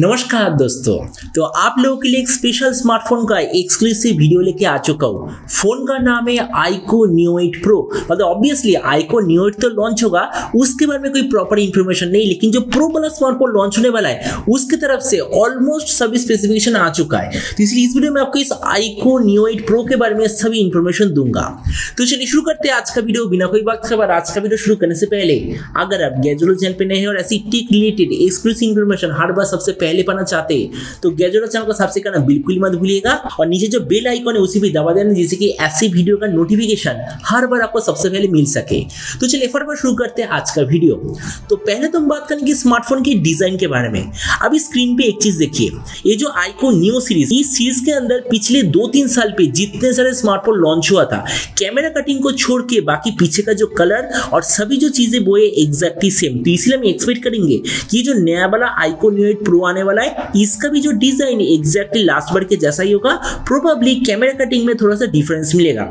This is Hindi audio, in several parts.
नमस्कार दोस्तों, तो आप लोगों के लिए एक स्पेशल स्मार्टफोन का एक्सक्लूसिव वीडियो लेके आ चुका हूँ। फोन का नाम है iQOO Neo 8 Pro। मतलब ऑब्वियसली iQOO Neo 8 तो लॉन्च होगा, उसके बारे में कोई प्रॉपर इन्फॉर्मेशन नहीं, लेकिन जो प्रो वाला स्मार्टफोन लॉन्च होने वाला है उसकी तरफ से ऑलमोस्ट सभी स्पेसिफिकेशन आ चुका है। तो इसलिए इस वीडियो में आपको इस iQOO Neo 8 Pro के बारे में सभी इन्फॉर्मेशन दूंगा। तो चलिए शुरू करते हैं आज का वीडियो बिना कोई वक्त खबर। आज का वीडियो शुरू करने से पहले अगर आप गैजेट चैनल पे नए हैं और ऐसी टेक रिलेटेड एक्सक्लूसिव इन्फॉर्मेशन हर बार सबसे पहले पाना चाहते हैं तो गैजेट चैनल को सब्सक्राइब करना बिल्कुल मत भूलिएगा और नीचे जो बेल आइकॉन है उसी भी दबा देना, जिससे कि ऐसी वीडियो का नोटिफिकेशन हर बार आपको सबसे पहले मिल सके। तो चलिए फटाफट शुरू करते हैं आज का वीडियो। तो पहले तो हम बात करेंगे स्मार्टफोन की डिजाइन के बारे में। अभी स्क्रीन पे एक चीज देखिए, ये जो iQOO Neo सीरीज, इस सीरीज के अंदर पिछले 2-3 साल पे जितने सारे स्मार्टफोन लॉन्च हुआ था, कैमरा कटिंग को छोड़ के बाकी पीछे का जो कलर और सभी जो चीजें वो एग्जैक्टली सेम। तो इसलिए हम एक्सपेक्ट करेंगे कि जो नया वाला iQOO Neo 8 Pro आने वाला है इसका भी जो डिजाइन एग्जैक्टली लास्ट बार के जैसा ही होगा। प्रोबेबली कैमरा कटिंग में थोड़ा सा डिफरेंस मिलेगा।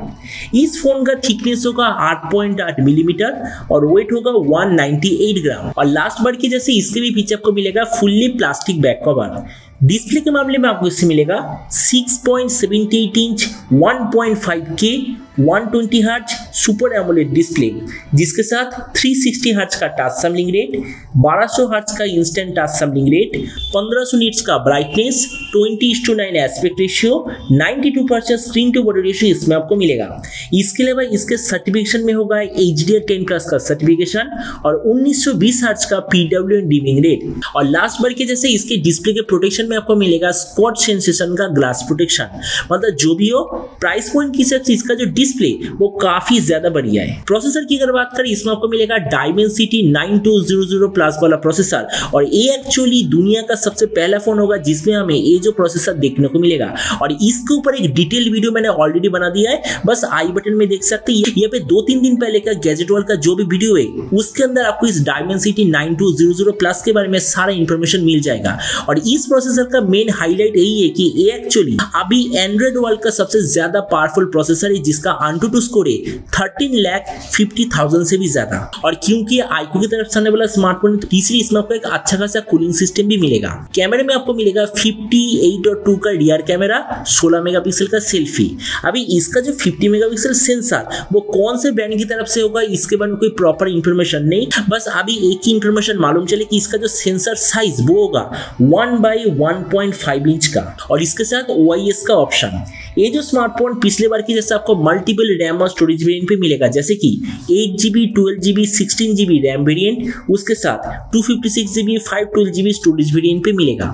इस फोन का थिकनेस होगा 8.8 मिलीमीटर और वेट होगा 198 ग्राम और लास्ट बार के जैसे इसके भी पीछे आपको मिलेगा fully plastic back cover. Display के मामले में आपको इससे मिलेगा 6.78 inch 1.5K 120 hertz super AMOLED display, जिसके साथ 360 हर्ट्ज का टच सैंपलिंग रेट, 1200 हर्ट्ज का instant touch sampling rate, 1500 nits का brightness, 20:9 aspect ratio, 92% screen to body ratio इसमें आपको मिलेगा। इसके अलावा इसके सर्टिफिकेशन में होगा HDR10 प्लस का सर्टिफिकेशन और 1920 हर्ट्ज का PWM डिमिंग रेट और लास्ट बार के जैसे इसके डिस्प्ले के प्रोटेक्शन में आपको मिलेगा स्कॉच सेंसेशन का ग्लास प्रोटेक्शन। मतलब जो भी हो, प्राइस पॉइंट की हिसाब से इसका जो डिस्प्ले वो काफी ज्यादा बढ़िया है। प्रोसेसर की अगर बात करें, इसमें आपको मिलेगा डायमेंसिटी 9200 प्लस वाला प्रोसेसर और ये एक्चुअली दुनिया का सबसे पहला फोन होगा जिसमें हमें ये जो प्रोसेसर देखने को मिलेगा और इसके ऊपर एक डिटेल वीडियो मैंने ऑलरेडी बना दिया है, बस आई बटन में देख सकते हैं। यहाँ पे 2-3 दिन पहले का गैजेट वर्ल्ड का जो भी वीडियो है उसके अंदर आपको इस डायमेंसिटी 9200 प्लस के बारे में सारा इंफॉर्मेशन मिल जाएगा। और इस प्रोसेसर का मेन हाईलाइट यही है कि ये एक्चुअली अभी एंड्रॉइड वर्ल्ड का सबसे ज्यादा पावरफुल प्रोसेसर है, जिसका AnTuTu स्कोर है 13,50,000 से भी ज्यादा। और क्योंकि iQOO की तरफ से आने वाला स्मार्टफोन तीसरी, इसमें आपको एक अच्छा खासा कूलिंग सिस्टम भी मिलेगा। कैमरे में आपको मिलेगा 58.2 का रियर कैमरा, 16 मेगापिक्सल का सेल्फी। अभी इसका जो 50 मेगापिक्सल सेंसर वो कौन से ब्रांड की तरफ से होगा इसके बारे में कोई प्रॉपर इंफॉर्मेशन नहीं, बस अभी एक ही इंफॉर्मेशन मालूम चले कि इसका जो सेंसर साइज वो होगा 1/1.5 इंच का और इसके साथ OIS का ऑप्शन। ये जो स्मार्टफोन पिछले बार की जैसे आपको मल्टीपल रैम और स्टोरेज वेरिएंट पे मिलेगा, जैसे कि 8GB 12GB 16GB RAM variant, उसके साथ 256GB 512GB स्टोरेज वेरिएंट पे मिलेगा।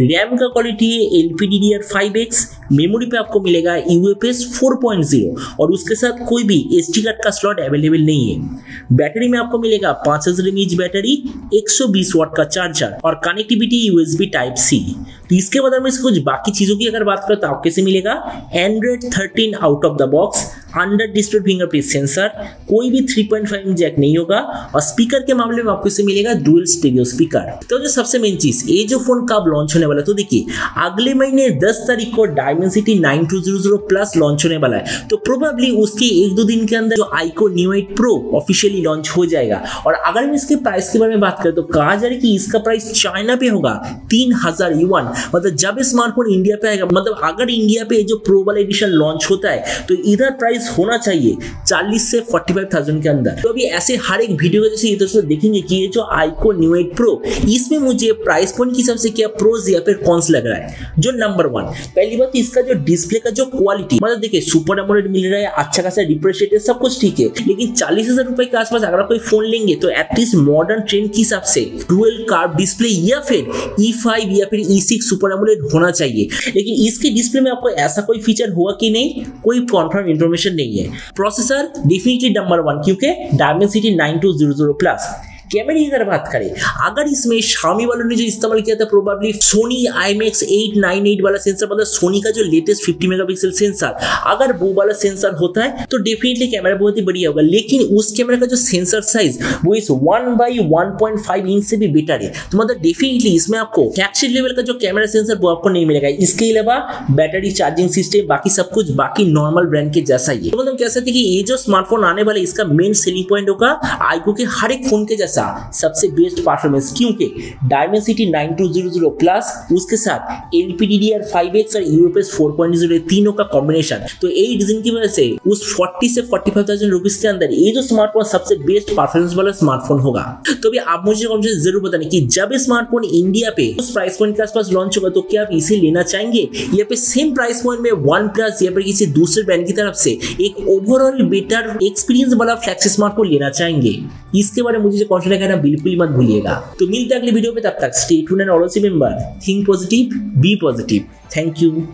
रैम का क्वालिटी है LPDDR5X, मेमोरी पे आपको मिलेगा UFS 4.0 और उसके साथ कोई भी SD कार्ड का स्लॉट अवेलेबल नहीं है। बैटरी में आपको मिलेगा 5000 mAh बैटरी, 120 वाट का चार्जर और कनेक्टिविटी USB Type C। तो इसके बाद हम कुछ बाकी चीजों की अगर बात करें तो आपको मिलेगा Android 13 out of the box, under display fingerprint sensor, कोई भी 3.5 जैक नहीं होगा और स्पीकर के मामले में आपको इसे मिलेगा डुअल स्टीरियो स्पीकर। तो जो सबसे मेन चीज, ये जो फोन कब लॉन्च होने वाला है तो देखिए अगले महीने 10 तारीख को डायमेंसिटी 9200 प्लस लॉन्च होने वाला है, तो प्रोबेबली उसके 1-2 दिन के अंदर जो iQOO Neo 8 Pro officially launch हो जाएगा। और अगर हम इसके प्राइस के बारे में बात करें तो कहा जा रहा है कि इसका प्राइस चाइना पे होगा 3000 युआन। मतलब जब स्मार्टफोन इंडिया पे आएगा, मतलब अगर इंडिया पे जो प्रो वाला एडिशन लॉन्च होता है तो इधर प्राइस होना चाहिए 40,000 से 45,000 के अंदर। तो अभी ऐसे हर एक वीडियो का जैसे इधर से देखेंगे कि ये जो iQOO Neo 8 Pro, इसमें मुझे प्राइस पॉइंट के हिसाब से क्या प्रोज या फिर कॉन्स लग रहा है। जो नंबर 1, पहली बात इसका जो डिस्प्ले का जो क्वालिटी, मतलब देखिए सुपर एमोलेड मिल रहा है, अच्छा खासा रिफ्रेश रेट है, सब कुछ ठीक है, लेकिन 40,000 रुपए के आसपास अगर आप कोई फोन लेंगे तो एटलीस्ट मॉडर्न ट्रेंड के हिसाब से डुअल कर्व डिस्प्ले या फिर E5 या फिर E6 सुपर एमोलेड होना चाहिए। लेकिन इसके डिस्प्ले में आपको ऐसा कोई फीचर हुआ कि नहीं, कोई कॉन्फर्म इंफॉर्मेशन नहीं है। प्रोसेसर डेफिनेटली नंबर 1 क्योंकि डायमेंसिटी 9200 प्लस। कैमरे की अगर बात करें, अगर इसमें शामी वालों ने जो इस्तेमाल किया था प्रोबेबली सोनी IMX 898 वाला सेंसर, मतलब सोनी का जो लेटेस्ट 50 मेगापिक्सल सेंसर, अगर वो वाला सेंसर होता है तो डेफिनेटली कैमरा बहुत ही बढ़िया होगा। लेकिन उस कैमरे का जो सेंसर साइज वो इस 1/1.5 इंच से भी बेटर है, तो मतलब डेफिनेटली इसमें आपको फ्लैगशिप लेवल का जो कैमरा सेंसर वो आपको नहीं मिलेगा। इसके अलावा बैटरी, चार्जिंग सिस्टम, बाकी सब कुछ बाकी नॉर्मल ब्रांड के जैसा ही है। मतलब कह सकते हैं कि ये जो स्मार्टफोन आने वाला है इसका मेन सेलिंग पॉइंट होगा iQOO के हर एक फोन के जैसा सा सबसे बेस्ट परफॉर्मेंस, क्योंकि डायमेंसिटी 9200 प्लस उसके साथ LPDDR5X और UFS 4.0 तीनों का कॉम्बिनेशन। तो यही रीजन की वजह से उस 40 से 45,000 रुपीस के अंदर ये जो स्मार्टफोन सबसे बेस्ट परफॉर्मेंस वाला स्मार्टफोन होगा। तो भी आप मुझे कमेंट में जरूर बताने कि जब ये स्मार्टफोन इंडिया पे उस प्राइस पॉइंट के आसपास लॉन्च होगा तो क्या आप इसे लेना चाहेंगे, या फिर सेम प्राइस पॉइंट में वन प्लस या फिर किसी दूसरे ब्रांड की तरफ से एक ओवरऑल बेटर एक्सपीरियंस वाला फ्लैगशिप स्मार्टफोन लेना चाहेंगे, इसके बारे में मुझे कमेंट करना बिल्कुल मत भूलिएगा। तो मिलते हैं अगले वीडियो में, तब तक stay tuned and always remember, think positive, be positive. Thank you.